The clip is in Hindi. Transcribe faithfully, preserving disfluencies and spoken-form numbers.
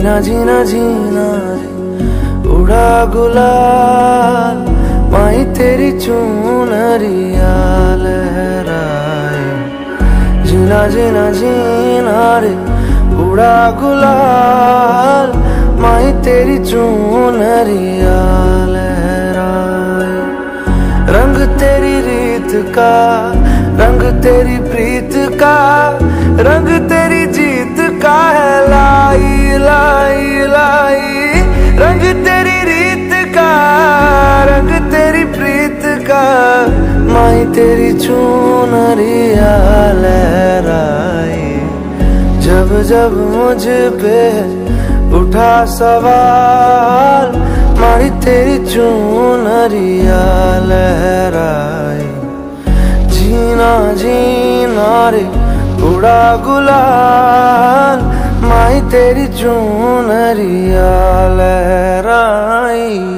जीना जीना जीना रे उड़ा गुलाल माई तेरी चूनरिया लहराए। जीना जीना जीना रे उड़ा गुलाल माई तेरी चूनरिया लहराए। रंग तेरी रीत का रंग तेरी प्रीत का रंग तेरी जीत का है लाई लाई लाई। रंग तेरी रीत का रंग तेरी प्रीत का माई तेरी चूनरिया लहराए। जब जब मुझ पे उठा सवाल माई तेरी चूनरिया लहराए। जीना जीना रे उड़ा गुलाल माई तेरी चूनरिया लहराई।